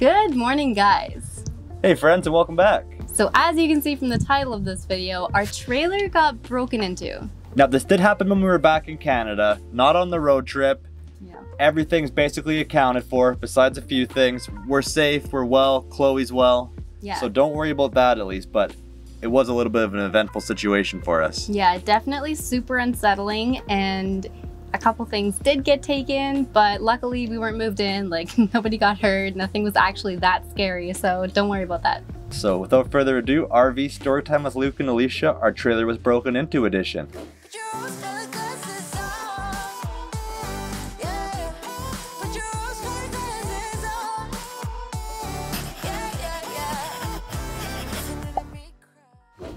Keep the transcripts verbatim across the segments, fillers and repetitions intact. Good morning, guys. Hey friends, and welcome back. So as you can see from the title of this video, our trailer got broken into. Now this did happen when we were back in Canada, not on the road trip. Yeah. Everything's basically accounted for, besides a few things. We're safe, we're well, Chloe's well. Yeah. So don't worry about that at least, but it was a little bit of an eventful situation for us. Yeah, definitely super unsettling, and a couple things did get taken, but luckily we weren't moved in, like nobody got hurt, nothing was actually that scary, so don't worry about that. So without further ado, R V Storytime with Luke and Alysha, our trailer was broken into edition.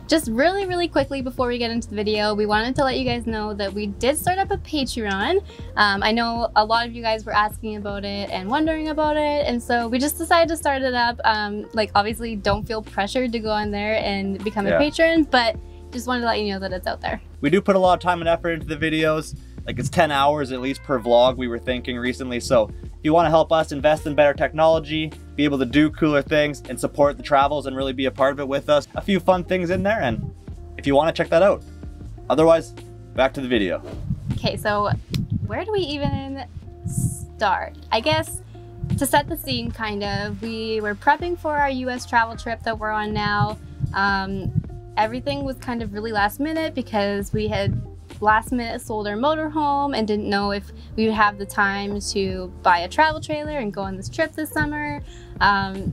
Just really, really quickly before we get into the video, we wanted to let you guys know that we did start up a Patreon. Um, I know a lot of you guys were asking about it and wondering about it, and so we just decided to start it up. Um, like, obviously, don't feel pressured to go on there and become yeah. a patron, but just wanted to let you know that it's out there. We do put a lot of time and effort into the videos. Like, it's ten hours at least per vlog, we were thinking recently, so if you want to help us invest in better technology, be able to do cooler things, and support the travels and really be a part of it with us, a few fun things in there, and if you want to check that out. Otherwise, back to the video. Okay, so where do we even start? I guess to set the scene, kind of, we were prepping for our U S travel trip that we're on now. Um, everything was kind of really last minute because we had last minute sold our motorhome and didn't know if we would have the time to buy a travel trailer and go on this trip this summer. Um,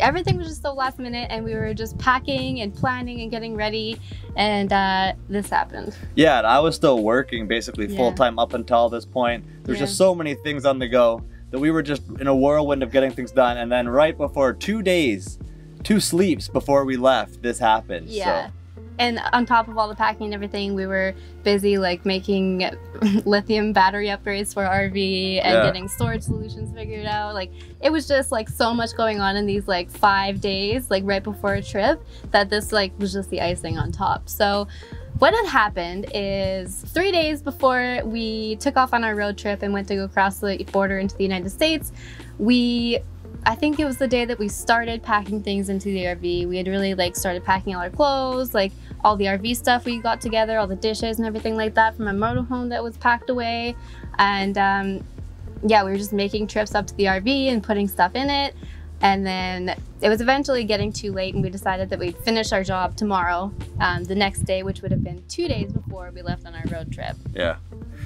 everything was just so last minute, and we were just packing and planning and getting ready, and uh, this happened. Yeah, and I was still working basically yeah. full-time up until this point. There's yeah. just so many things on the go that we were just in a whirlwind of getting things done, and then right before two days, two sleeps before we left, this happened. Yeah. So. And on top of all the packing and everything, we were busy like making lithium battery upgrades for our R V and yeah. getting storage solutions figured out. Like, it was just like so much going on in these like five days, like right before a trip, that this like was just the icing on top. So what had happened is three days before we took off on our road trip and went to go cross the border into the United States, we I think it was the day that we started packing things into the R V. We had really like started packing all our clothes, like all the R V stuff we got together, all the dishes and everything like that from a motorhome that was packed away. And um, yeah, we were just making trips up to the R V and putting stuff in it. And then it was eventually getting too late, and we decided that we'd finish our job tomorrow, um, the next day, which would have been two days before we left on our road trip. Yeah.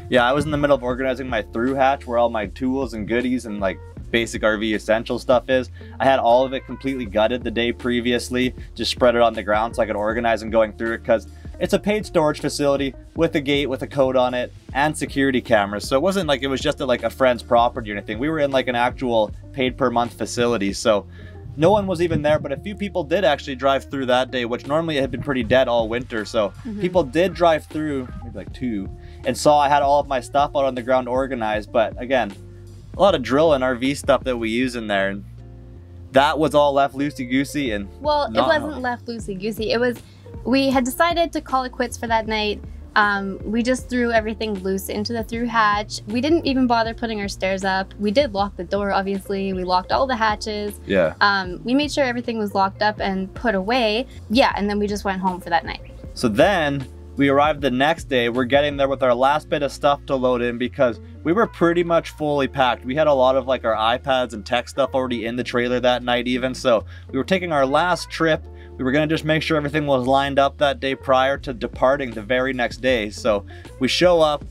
Yeah, I was in the middle of organizing my through hatch where all my tools and goodies and like basic R V essential stuff is. I had all of it completely gutted the day previously, just spread it on the ground so I could organize and going through it, because it's a paid storage facility with a gate, with a code on it, and security cameras. So it wasn't like it was just at like a friend's property or anything. We were in like an actual paid per month facility. So no one was even there, but a few people did actually drive through that day, which normally it had been pretty dead all winter. So mm-hmm. people did drive through, maybe like two, and saw I had all of my stuff out on the ground organized. But again, a lot of drill and R V stuff that we use in there, and that was all left loosey-goosey. And well, it wasn't left loosey-goosey. It was, we had decided to call it quits for that night. Um, we just threw everything loose into the through hatch. We didn't even bother putting our stairs up. We did lock the door, obviously. We locked all the hatches. Yeah. Um, we made sure everything was locked up and put away. Yeah, and then we just went home for that night. So then we arrived the next day. We're getting there with our last bit of stuff to load in because we were pretty much fully packed. We had a lot of like our iPads and tech stuff already in the trailer that night even. So we were taking our last trip. We were gonna just make sure everything was lined up that day prior to departing the very next day. So we show up,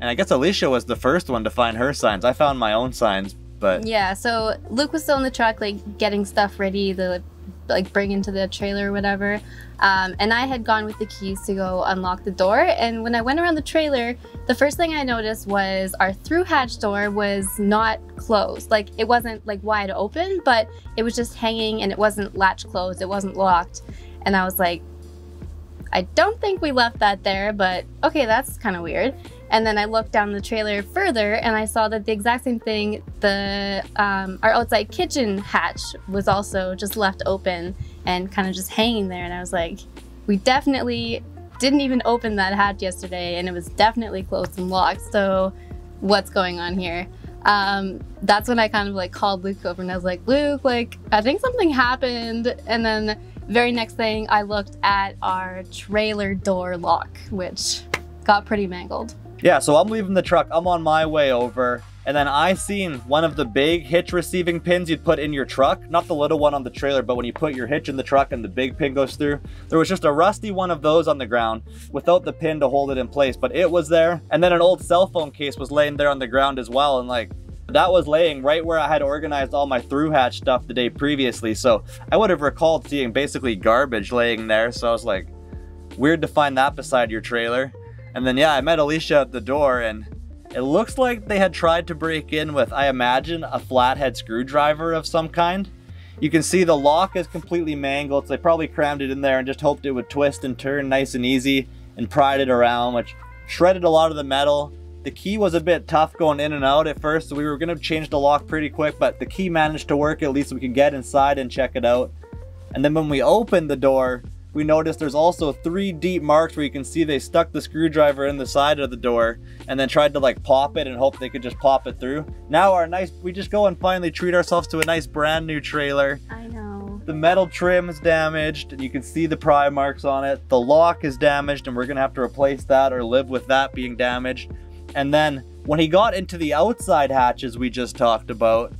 and I guess Alysha was the first one to find her signs. I found my own signs, but. Yeah, so Luke was still in the truck, like getting stuff ready to like bring into the trailer or whatever. Um, and I had gone with the keys to go unlock the door. And when I went around the trailer, the first thing I noticed was our through hatch door was not closed. Like, it wasn't like wide open, but it was just hanging, and it wasn't latch closed. It wasn't locked. And I was like, I don't think we left that there, but okay, that's kind of weird. And then I looked down the trailer further, and I saw that the exact same thing, the um, our outside kitchen hatch was also just left open and kind of just hanging there. And I was like, we definitely didn't even open that hatch yesterday, and it was definitely closed and locked, so what's going on here? um, that's when I kind of like called Luke over and I was like, Luke, like, I think something happened. And then very next thing, I looked at our trailer door lock, which got pretty mangled. Yeah, so I'm leaving the truck. I'm on my way over. And then I seen one of the big hitch receiving pins you'd put in your truck, not the little one on the trailer, but when you put your hitch in the truck and the big pin goes through, there was just a rusty one of those on the ground without the pin to hold it in place, but it was there. And then an old cell phone case was laying there on the ground as well. And like, that was laying right where I had organized all my through hatch stuff the day previously. So I would have recalled seeing basically garbage laying there. So I was like, weird to find that beside your trailer. And then yeah, I met Alysha at the door and it looks like they had tried to break in with, I imagine, a flathead screwdriver of some kind. You can see the lock is completely mangled, so they probably crammed it in there and just hoped it would twist and turn nice and easy and pried it around, which shredded a lot of the metal. The key was a bit tough going in and out at first, so we were gonna change the lock pretty quick, but the key managed to work. At least we could get inside and check it out. And then when we opened the door, we noticed there's also three deep marks where you can see they stuck the screwdriver in the side of the door and then tried to like pop it and hope they could just pop it through. Now our nice, we just go and finally treat ourselves to a nice brand new trailer. I know. The metal trim is damaged and you can see the pry marks on it. The lock is damaged and we're gonna have to replace that or live with that being damaged. And then when he got into the outside hatches we just talked about,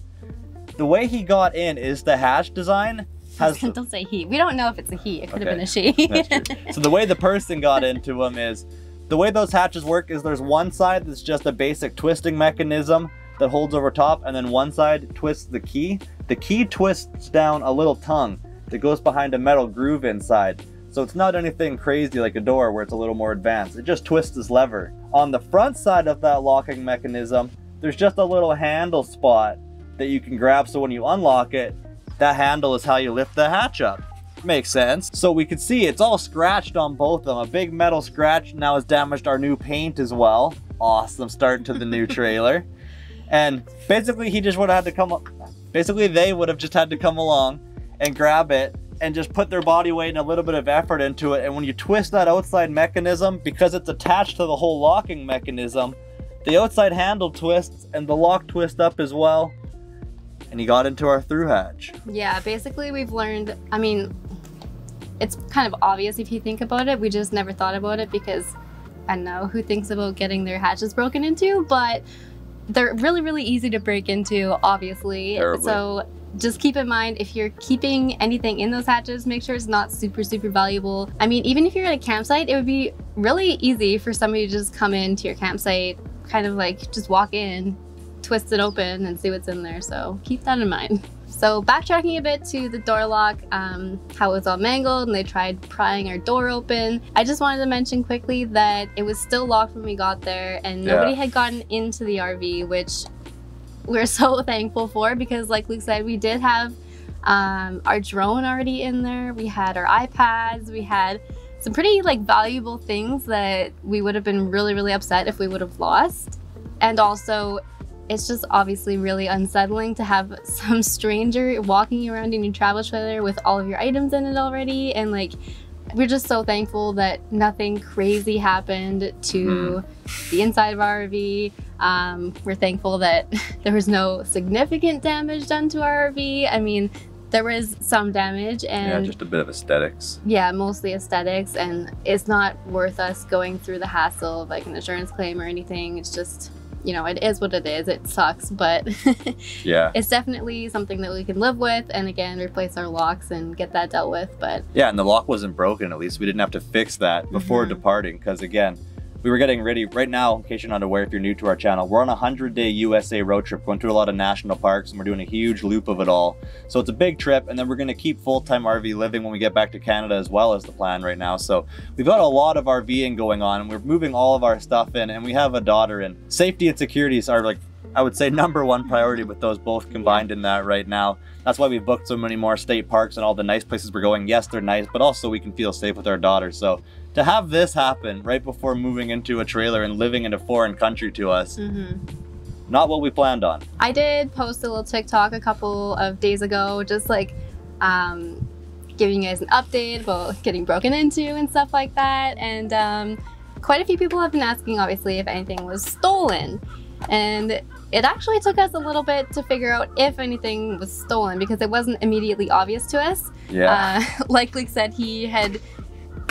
the way he got in is the hatch design. Has don't the, say he. We don't know if it's a he. It could okay. have been a she. That's true. So the way the person got into him is, the way those hatches work is there's one side that's just a basic twisting mechanism that holds over top, and then one side twists the key. The key twists down a little tongue that goes behind a metal groove inside. So it's not anything crazy like a door where it's a little more advanced. It just twists this lever. On the front side of that locking mechanism, there's just a little handle spot that you can grab, so when you unlock it, that handle is how you lift the hatch up. Makes sense. So we can see it's all scratched on both of them. A big metal scratch now has damaged our new paint as well. Awesome start to the new trailer. And basically he just would have had to come up, basically they would have just had to come along and grab it and just put their body weight and a little bit of effort into it. And when you twist that outside mechanism, because it's attached to the whole locking mechanism, the outside handle twists and the lock twists up as well. And he got into our through hatch. Yeah, basically we've learned, I mean, it's kind of obvious if you think about it. We just never thought about it because I don't know who thinks about getting their hatches broken into, but they're really, really easy to break into, obviously. Terribly. So just keep in mind, if you're keeping anything in those hatches, make sure it's not super, super valuable. I mean, even if you're at a campsite, it would be really easy for somebody to just come into your campsite, kind of like just walk in, twist it open and see what's in there, so keep that in mind. So backtracking a bit to the door lock, um, how it was all mangled and they tried prying our door open. I just wanted to mention quickly that it was still locked when we got there and yeah. Nobody had gotten into the R V, which we're so thankful for because like Luke said, we did have um, our drone already in there, we had our iPads, we had some pretty like valuable things that we would have been really, really upset if we would have lost. And also, it's just obviously really unsettling to have some stranger walking around in your travel trailer with all of your items in it already. And like, we're just so thankful that nothing crazy happened to mm. the inside of our R V. Um, we're thankful that there was no significant damage done to our R V. I mean, there was some damage and yeah, just a bit of aesthetics. Yeah, mostly aesthetics. And it's not worth us going through the hassle of like an insurance claim or anything. It's just, you know, it is what it is. It sucks, but yeah, it's definitely something that we can live with. And again, replace our locks and get that dealt with. But yeah, and the lock wasn't broken. At least we didn't have to fix that before mm-hmm. departing. Because again, we were getting ready right now. In case you're not aware, if you're new to our channel, we're on a hundred day U S A road trip, going through a lot of national parks, and we're doing a huge loop of it all. So it's a big trip, and then we're going to keep full-time R V living when we get back to Canada as well as the plan right now. So we've got a lot of RVing going on, and we're moving all of our stuff in, and we have a daughter, and safety and security are like, I would say, number one priority with those both combined in that right now. That's why we've booked so many more state parks and all the nice places we're going. Yes, they're nice, but also we can feel safe with our daughter. So to have this happen right before moving into a trailer and living in a foreign country to us, mm-hmm. not what we planned on. I did post a little TikTok a couple of days ago, just like um, giving you guys an update about getting broken into and stuff like that. And um, quite a few people have been asking, obviously, if anything was stolen. And It actually took us a little bit to figure out if anything was stolen because it wasn't immediately obvious to us. Yeah. Uh, like Luke said, he had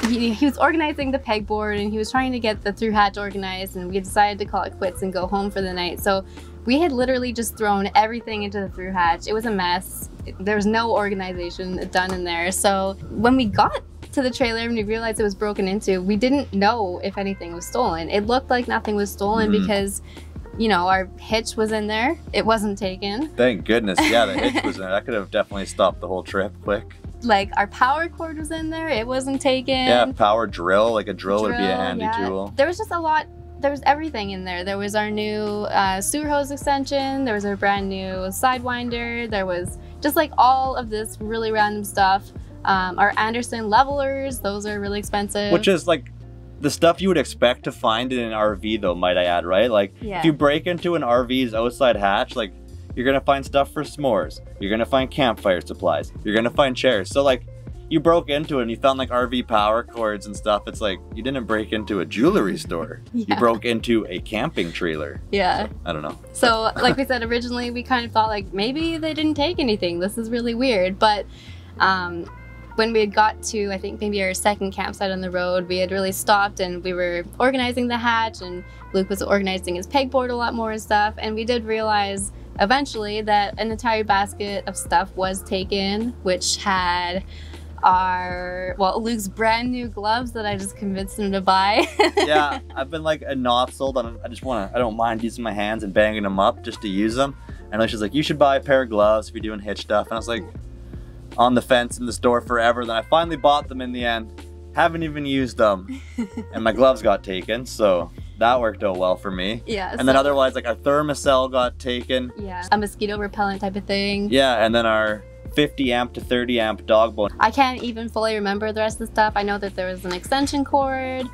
he, he was organizing the pegboard and he was trying to get the through hatch organized, and we decided to call it quits and go home for the night. So we had literally just thrown everything into the through hatch. It was a mess. There was no organization done in there. So when we got to the trailer and we realized it was broken into, we didn't know if anything was stolen. It looked like nothing was stolen mm. because, you know, our hitch was in there. It wasn't taken. Thank goodness. Yeah, the hitch was in there. That could have definitely stopped the whole trip quick. Like our power cord was in there. It wasn't taken. Yeah, power drill. Like a drill, drill would be a handy yeah. tool. There was just a lot. There was everything in there. There was our new uh, sewer hose extension. There was our brand new Sidewinder. There was just like all of this really random stuff. Um, our Anderson levelers, those are really expensive. Which is like the stuff you would expect to find in an R V though, might I add, right? Like yeah. if you break into an R V's outside hatch, like you're gonna find stuff for s'mores. You're gonna find campfire supplies. You're gonna find chairs. So like you broke into it and you found like R V power cords and stuff. It's like, you didn't break into a jewelry store. Yeah. You broke into a camping trailer. Yeah. So, I don't know. So like we said, originally we kind of thought like, maybe they didn't take anything. This is really weird. But, um, when we had got to, I think maybe our second campsite on the road, we had really stopped and we were organizing the hatch, and Luke was organizing his pegboard a lot more and stuff. And we did realize eventually that an entire basket of stuff was taken, which had our, well, Luke's brand new gloves that I just convinced him to buy. Yeah, I've been like a not sold on, I just wanna, I don't mind using my hands and banging them up just to use them. And Alysha's like, you should buy a pair of gloves if you're doing hitch stuff. And I was like, on the fence in the store forever. Then I finally bought them in the end. Haven't even used them. And my gloves got taken, so that worked out well for me. Yeah. And so then otherwise, like our Thermocell got taken. Yeah, a mosquito repellent type of thing. Yeah, and then our fifty amp to thirty amp dog bone. I can't even fully remember the rest of the stuff. I know that there was an extension cord.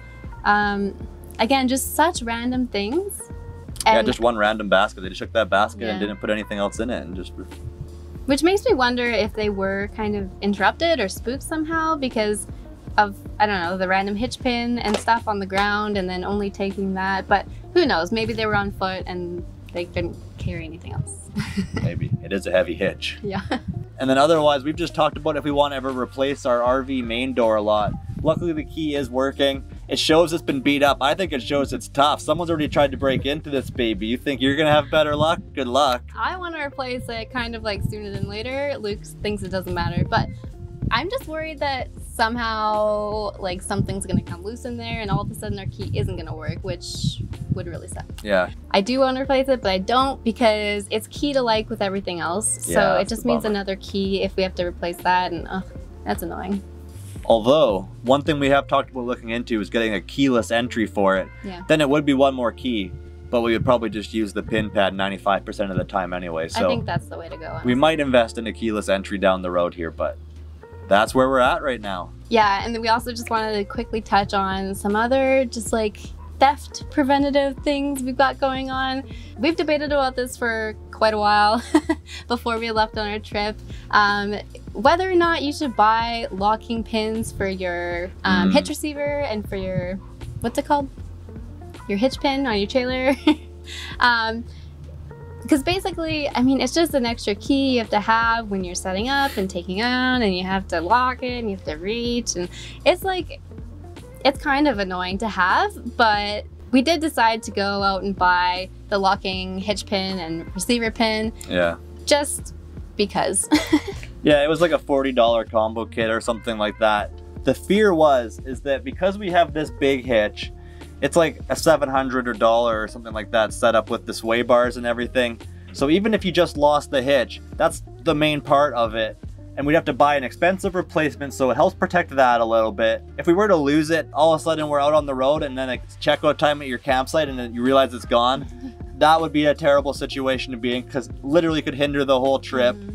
Um, again, just such random things. And yeah, just one random basket. They just took that basket yeah. and didn't put anything else in it, and just. Which makes me wonder if they were kind of interrupted or spooked somehow because of, I don't know, the random hitch pin and stuff on the ground and then only taking that. But who knows, maybe they were on foot and they couldn't carry anything else. Maybe. It is a heavy hitch. Yeah. And then otherwise, we've just talked about if we want to ever replace our R V main door a lot. Luckily, the key is working. It shows it's been beat up. I think it shows it's tough. Someone's already tried to break into this baby. You think you're gonna have better luck? Good luck. I want to replace it kind of like sooner than later. Luke thinks it doesn't matter, but I'm just worried that somehow like something's gonna come loose in there and all of a sudden our key isn't gonna work, which would really suck. Yeah. I do want to replace it, but I don't because it's key to like with everything else. Yeah, so it just means another key if we have to replace that, and oh, that's annoying. Although, one thing we have talked about looking into is getting a keyless entry for it. Yeah. Then it would be one more key, but we would probably just use the pin pad ninety-five percent of the time anyway. So I think that's the way to go. Honestly. We might invest in a keyless entry down the road here, but that's where we're at right now. Yeah, and then we also just wanted to quickly touch on some other just like theft preventative things we've got going on. We've debated about this for quite a while before we left on our trip. Um, whether or not you should buy locking pins for your um, mm. hitch receiver and for your, what's it called? Your hitch pin on your trailer. um, Because basically, I mean, it's just an extra key you have to have when you're setting up and taking on, and you have to lock it and you have to reach. And it's like, it's kind of annoying to have, but we did decide to go out and buy the locking hitch pin and receiver pin. Yeah. Just because. Yeah, it was like a forty dollar combo kit or something like that. The fear was, is that because we have this big hitch, it's like a seven hundred dollar or dollar or something like that set up with the sway bars and everything. So even if you just lost the hitch, that's the main part of it. And we'd have to buy an expensive replacement, so it helps protect that a little bit. If we were to lose it, all of a sudden we're out on the road and then it's checkout time at your campsite and then you realize it's gone. That would be a terrible situation to be in because literally could hinder the whole trip. Mm-hmm.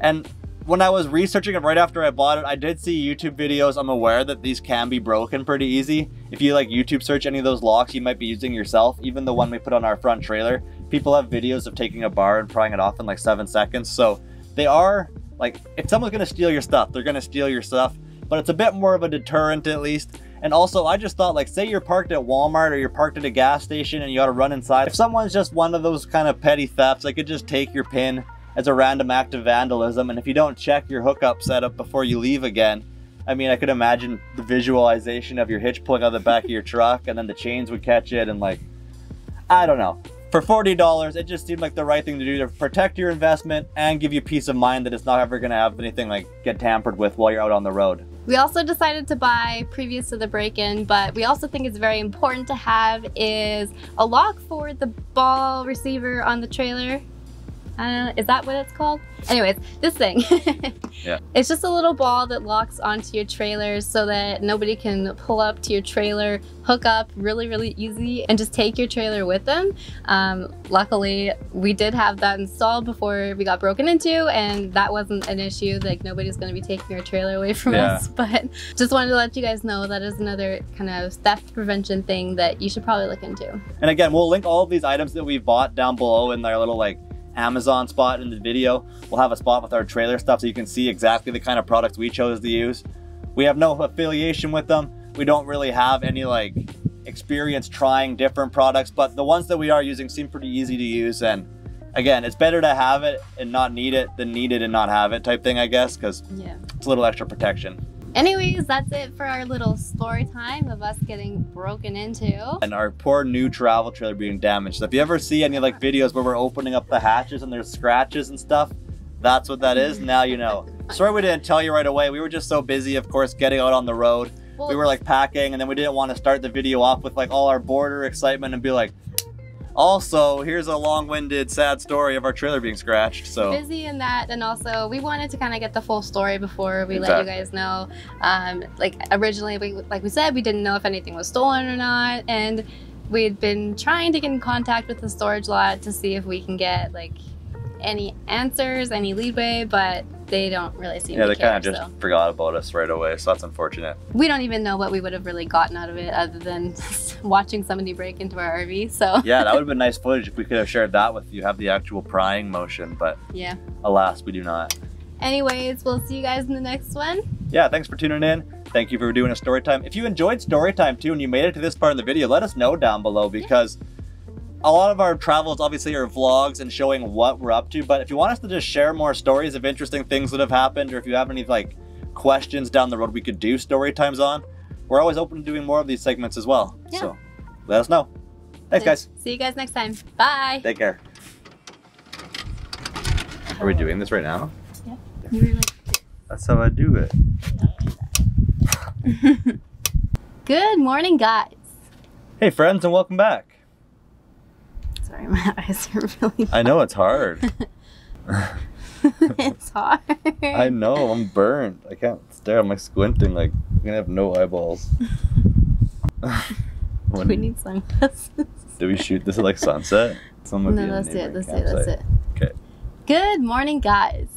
And when I was researching it right after I bought it, I did see YouTube videos. I'm aware that these can be broken pretty easy. If you like YouTube search any of those locks you might be using yourself, even the one we put on our front trailer, people have videos of taking a bar and prying it off in like seven seconds. So they are... Like, if someone's gonna steal your stuff, they're gonna steal your stuff, but it's a bit more of a deterrent at least. And also, I just thought, like, say you're parked at Walmart or you're parked at a gas station and you gotta run inside. If someone's just one of those kind of petty thefts, they could just take your pin as a random act of vandalism. And if you don't check your hookup setup before you leave again, I mean, I could imagine the visualization of your hitch pulling out the back of your truck and then the chains would catch it and, like, I don't know. For forty dollars, it just seemed like the right thing to do to protect your investment and give you peace of mind that it's not ever gonna have anything like get tampered with while you're out on the road. We also decided to buy, previous to the break-in, but we also think it's very important to have is a lock for the ball receiver on the trailer. I don't know, is that what it's called? Anyways, this thing. Yeah. It's just a little ball that locks onto your trailer so that nobody can pull up to your trailer, hook up really, really easy, and just take your trailer with them. Um, luckily, we did have that installed before we got broken into, and that wasn't an issue. Like, nobody's gonna be taking our trailer away from yeah. us. But just wanted to let you guys know that is another kind of theft prevention thing that you should probably look into. And again, we'll link all of these items that we bought down below in our little, like, Amazon spot in the video. We'll have a spot with our trailer stuff so you can see exactly the kind of products we chose to use. We have no affiliation with them. We don't really have any like experience trying different products, but the ones that we are using seem pretty easy to use. And again, it's better to have it and not need it than need it and not have it type thing, I guess, because yeah. it's a little extra protection. Anyways, that's it for our little story time of us getting broken into. And our poor new travel trailer being damaged. So if you ever see any like videos where we're opening up the hatches and there's scratches and stuff, that's what that is, now you know. Sorry we didn't tell you right away. We were just so busy, of course, getting out on the road. Well, we were like packing, and then we didn't want to start the video off with like all our border excitement and be like, also, here's a long-winded, sad story of our trailer being scratched. So busy in that, and also we wanted to kind of get the full story before we exactly. let you guys know. Um, like originally, we, like we said, we didn't know if anything was stolen or not, and we had been trying to get in contact with the storage lot to see if we can get like any answers, any leadway, but they don't really seem yeah, to care. Yeah, they kind of just so. forgot about us right away, so that's unfortunate. We don't even know what we would have really gotten out of it other than watching somebody break into our R V, so. Yeah, that would have been nice footage if we could have shared that with you, have the actual prying motion, but yeah, alas, we do not. Anyways, we'll see you guys in the next one. Yeah, thanks for tuning in. Thank you for doing a story time. If you enjoyed story time too and you made it to this part of the video, let us know down below, because yeah. a lot of our travels obviously are vlogs and showing what we're up to, but if you want us to just share more stories of interesting things that have happened, or if you have any like questions down the road we could do story times on, we're always open to doing more of these segments as well. Yeah. So let us know. Thanks, Thanks guys. See you guys next time. Bye. Take care. Are we doing this right now? Yeah. You were like, that's how I do it. Good morning, guys. Hey friends, and welcome back. Sorry, my eyes are really hard. I know, it's hard. It's hard. I know, I'm burnt. I can't stare. I'm like squinting, like I'm gonna have no eyeballs. Do we need sunglasses? Do we shoot this at like sunset? Someone no, that's it, that's it, that's it. Okay. Good morning, guys.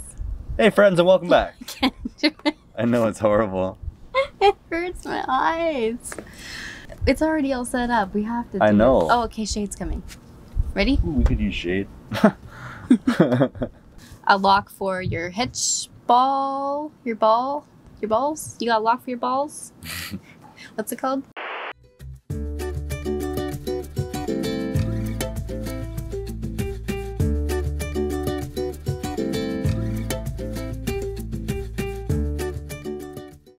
Hey friends, and welcome back. I can't do it. I know, it's horrible. It hurts my eyes. It's already all set up. We have to do I know. It. Oh, okay, shade's coming. Ready? Ooh, we could use shade. A lock for your hitch ball, your ball, your balls. You got a lock for your balls? What's it called?